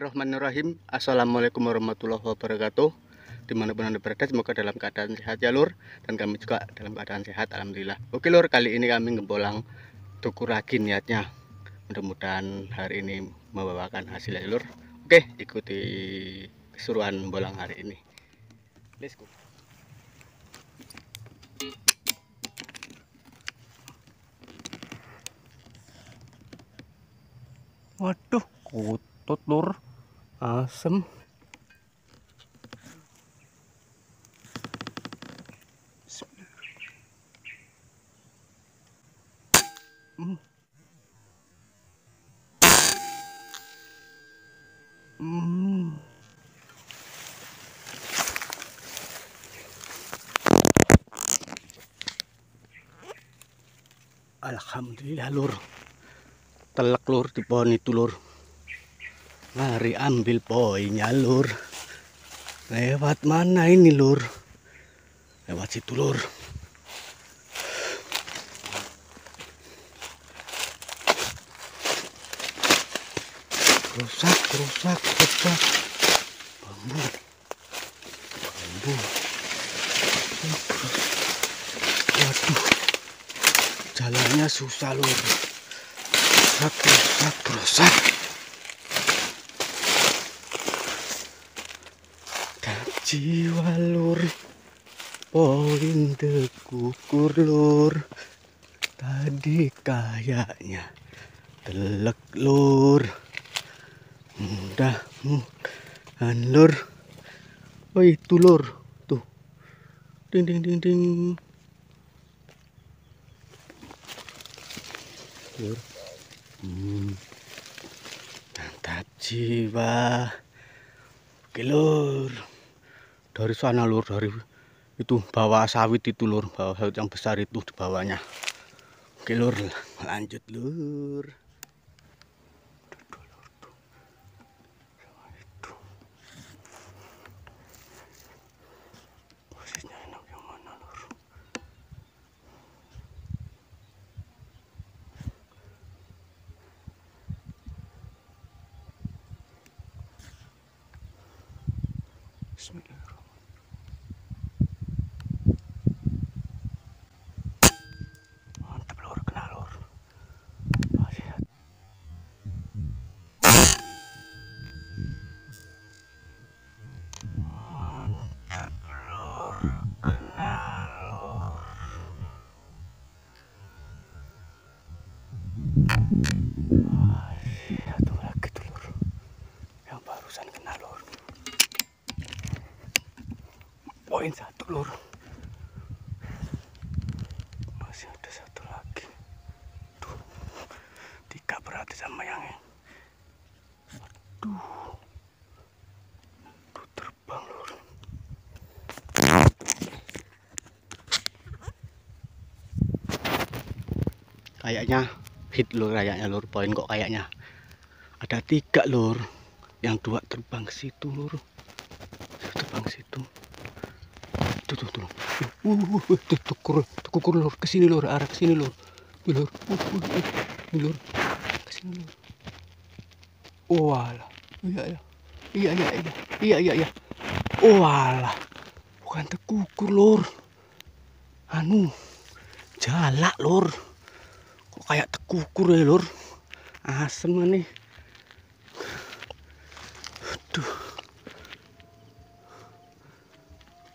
Bismillahirrahmanirrahim. Assalamualaikum warahmatullahi wabarakatuh. Dimanapun Anda berada, semoga dalam keadaan sehat ya Lur. Dan kami juga dalam keadaan sehat, alhamdulillah. Oke Lur, kali ini kami ngebolang tekukur lagi niatnya. Mudah-mudahan hari ini membawakan hasil ya Lur. Oke, ikuti keseruan bolang hari ini. Let's go. Waduh, kutut Lur, asem. Alhamdulillah Lur. Telak Lur di pohon itu Lur. Mari ambil poinnya Lur. Lewat mana ini Lur? Lewat situ Lur. Rusak. Bambu. Waduh. Jalannya susah Lur. Rusak. Tak jiwa Lur, poin tekukur Lur. Tadi kayaknya telek Lur. Mudah-mudahan Lur. Oh itu Lur, tuh. Ding. Lur. Mantap jiwa. Oke Lur, dari sana Lur, dari itu bawah sawit itu Lur, bawah sawit yang besar itu di bawahnya. Oke Lur, lanjut Lur. Mantap Lur, kena Lur. Lihat. Mantap Lur, kena Lur. Satu lagi tuh Lur, yang barusan kena Lur. Poin satu Lur, masih ada satu lagi. Tuh, tiga berarti sama yang ini. Aduh, tuh terbang Lur. Kayaknya hit Lur, kayaknya Lur, poin kok kayaknya. Ada tiga Lur, yang dua terbang ke situ Lur, terbang ke situ. Tekukur Lur, kesini Lur, arah kesini Lur, Lur, kesini Lur. Walah, iya. Walah, bukan tekukur Lur, anu, jalak Lur, kok kayak tekukur ya Lur, asem nih. Aduh,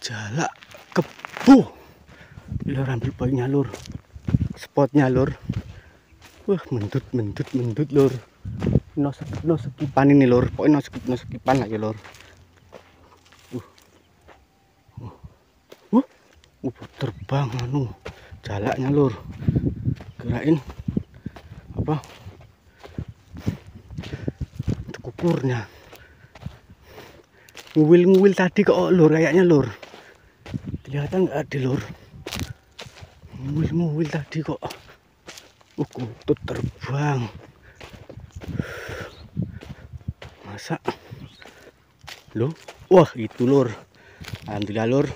jalak. Kepuh Lur, ambil poinnya Lur, spotnya Lur. Wah, mendut Lur. No sekipan ini Lur, poin no sekipan lagi Lur. Terbang anu jalaknya Lur. Kirain apa tekukurnya. Nguwil tadi kok Lur, kayaknya Lur. Kelihatan nggak ada Lur, nguwil tadi kok. Kutut terbang. Masa Lur? Wah itu Lur, alhamdulillah Lur.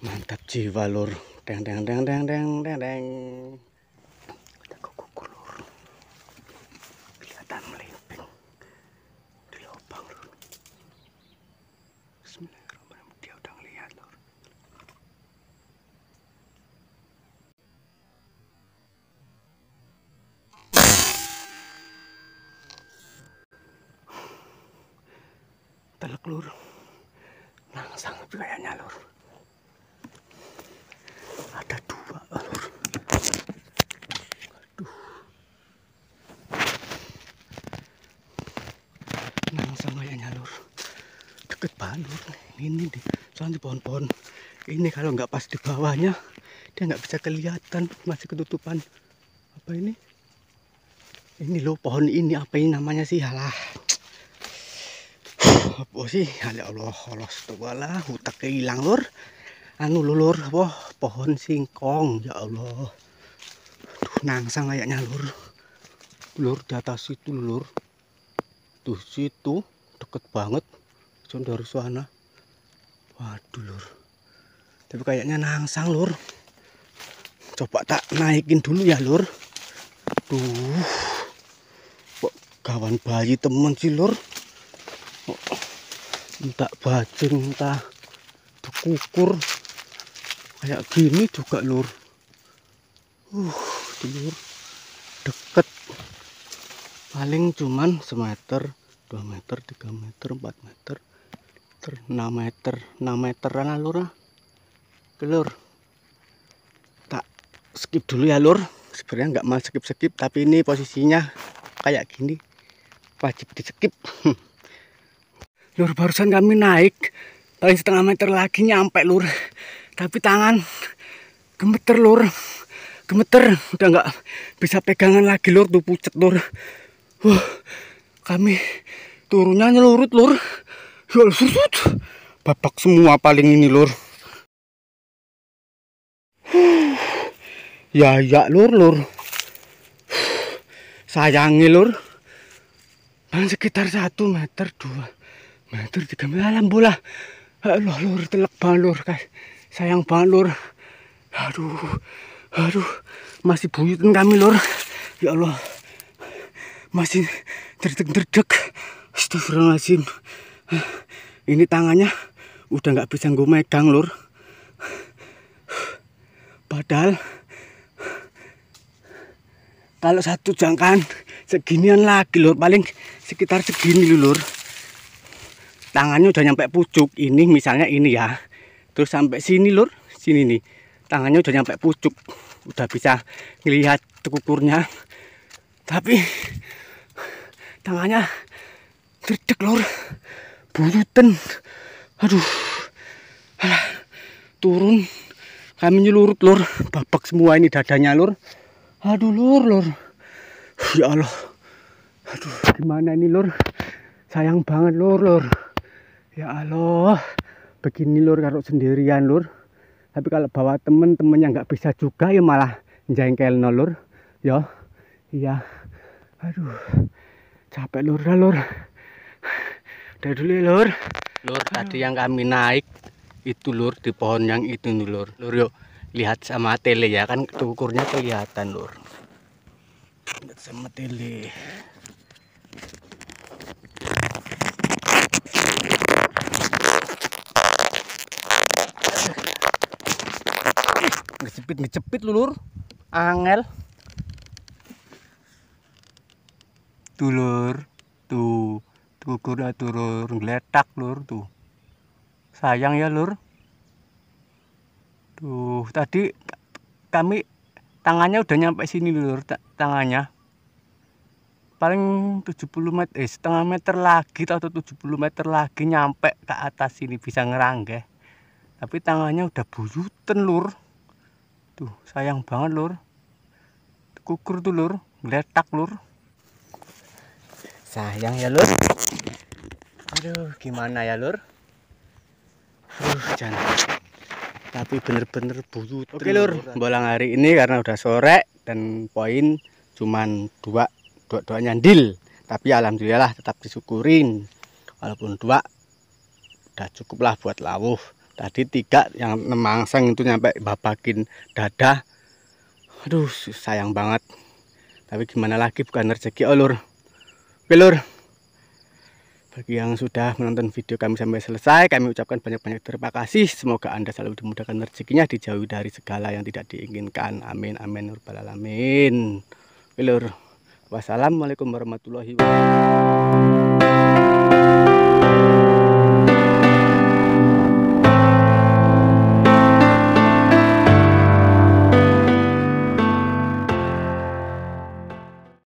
Mantap jiwa Lur. Deng. Kita kukur Lur. Kelihatan melimping. Lur. Langsung kayaknya, Lur. Ada dua, Lur. Aduh. Langsung kayaknya, Lur. Deket banget, Lur. Ini di soalnya pohon-pohon. Ini kalau nggak pas di bawahnya, dia nggak bisa kelihatan, masih ketutupan. Apa ini? Ini loh pohon ini, apa ini namanya sih? Halah. Apa sih? Ya Allah, holos tualah, hutak hilang, Lur. Anu Lur, apa? Pohon singkong, ya Allah. Aduh, nangsang kayaknya, Lur. Lur di atas situ, Lur. Tuh situ, deket banget. Jauh dari sana. Waduh, Lur. Tapi kayaknya nangsang, Lur. Coba tak naikin dulu ya, Lur. Duh. Kok kawan bayi temen sih, Lur. Entah bajing, entah tekukur kayak gini juga, Lur. Lur deket paling cuman semeter, 2 meter, 3 meter, 4 meter, 6 meter, 6 meteran lah, Lur. Oke, Lur, tak skip dulu ya, Lur. Sebenarnya nggak mau skip-skip, tapi ini posisinya kayak gini wajib di skip. Lur, barusan kami naik paling setengah meter lagi nyampe, Lur. Tapi tangan gemeter, Lur. Gemeter, udah nggak bisa pegangan lagi, Lur. Tuh pucet, Lur. Kami turunnya nyelurut, Lur. Susut. Babak semua paling ini, Lur. Ya, Lur. Sayangi, Lur. Paling sekitar 1 meter, 2 meter, 3 meter, alam bola. Aduh, Lur, telak banget, Lur. Sayang banget, Lur. Aduh, masih buyutin kami, Lur. Ya Allah, masih derdek-derdek. Astagfirullahaladzim. Ini tangannya udah nggak bisa gue megang, Lur. Padahal kalau satu jangkaan seginian lagi, Lur, paling sekitar segini, Lur. Tangannya udah nyampe pucuk. Ini misalnya ini ya. Terus sampai sini, Lur. Sini nih. Tangannya udah nyampe pucuk. Udah bisa ngelihat tekukurnya. Tapi tangannya derdek, Lur. Buyuten. Aduh. Turun kami nyelurut, Lur. Babak semua ini dadanya, Lur. Aduh, Lur. Ya Allah. Aduh, gimana ini, Lur? Sayang banget, Lur. Ya Allah, begini, Lur, kalau sendirian, Lur. Tapi kalau bawa temen-temen yang nggak bisa juga, ya malah jengkel, no, Lur. Yo, iya. Aduh, capek, Lur, dah, Lur. Udah dulu, ya, Lur. Lur, tadi yang kami naik itu, Lur, di pohon yang itu, Lur. Lur, yuk, lihat sama tele ya, kan tekukurnya kelihatan, Lur. Lihat sama tele. Ngejepit, Lur. Angel. Tuh, Lur. Tuh. Tekukur turun ngeletak, Lur, tuh. Sayang ya, Lur. Tuh, tadi kami tangannya udah nyampe sini, Lur, tangannya. Paling 70 meter, setengah meter lagi atau 70 meter lagi nyampe ke atas sini bisa ngerangge. Tapi tangannya udah buyuten, Lur. Tuh, sayang banget, Lur. Tekukur tuh, Lur, ngeletak, Lur. Sayang ya, Lur. Aduh, gimana ya, Lur? Jangan. Tapi bener-bener buyut. Oke, Lur, mbolang hari ini karena udah sore dan poin cuman 2 nyandil. Tapi alhamdulillah tetap disyukurin. Walaupun 2 udah cukup lah buat lawuh. Tadi 3 yang memangsang itu nyampe babakin dada. Aduh, sayang banget. Tapi gimana lagi, bukan rezeki, Lur. Oke, Lur. Bagi yang sudah menonton video kami sampai selesai, kami ucapkan banyak-banyak terima kasih. Semoga Anda selalu dimudahkan rezekinya, dijauhi dari segala yang tidak diinginkan. Amin, amin, rabbal alamin. Oke, Lur. Wassalamualaikum warahmatullahi wabarakatuh.